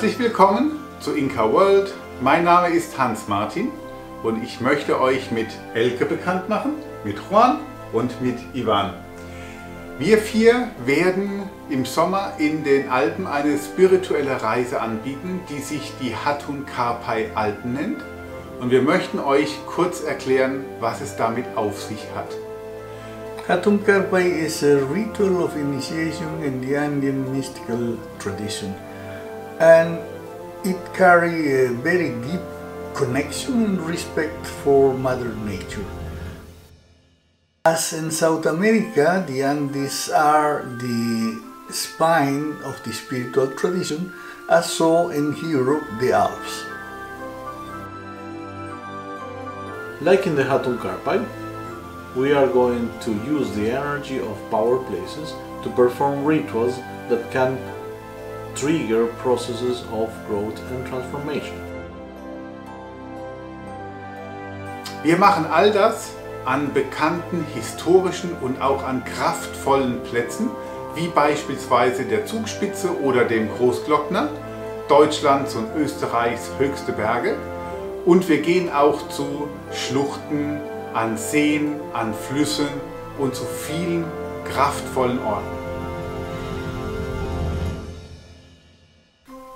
Herzlich willkommen zu Inka World. Mein Name ist Hans-Martin und ich möchte euch mit Elke bekannt machen, mit Juan und mit Ivan. Wir vier werden im Sommer in den Alpen eine spirituelle Reise anbieten, die sich die Hatun Karpay Alpen nennt. Und wir möchten euch kurz erklären, was es damit auf sich hat. Hatun Karpay is a ritual of initiation in the Andean mystical tradition. And it carries a very deep connection and respect for Mother Nature. As in South America, the Andes are the spine of the spiritual tradition, as so in Europe, the Alps. Like in the Hatun Karpay, we are going to use the energy of power places to perform rituals that can trigger processes of growth and transformation. Wir machen all das an bekannten historischen und auch an kraftvollen Plätzen, wie beispielsweise der Zugspitze oder dem Großglockner, Deutschlands und Österreichs höchste Berge. Und wir gehen auch zu Schluchten, an Seen, an Flüssen und zu vielen kraftvollen Orten.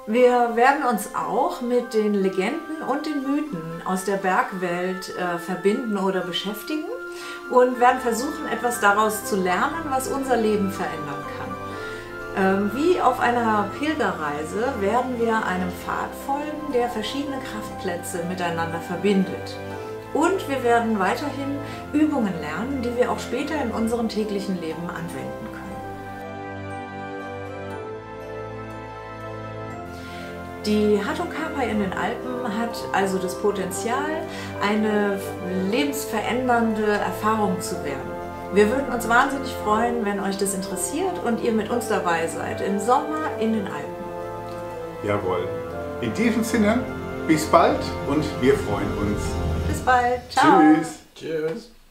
Wir werden uns auch mit den Legenden und den Mythen aus der Bergwelt verbinden oder beschäftigen und werden versuchen, etwas daraus zu lernen, was unser Leben verändern kann. Wie auf einer Pilgerreise werden wir einem Pfad folgen, der verschiedene Kraftplätze miteinander verbindet. Und wir werden weiterhin Übungen lernen, die wir auch später in unserem täglichen Leben anwenden können. Die Hatun Karpay in den Alpen hat also das Potenzial, eine lebensverändernde Erfahrung zu werden. Wir würden uns wahnsinnig freuen, wenn euch das interessiert und ihr mit uns dabei seid, im Sommer in den Alpen. Jawohl. In diesem Sinne, bis bald und wir freuen uns. Bis bald. Ciao. Tschüss. Tschüss.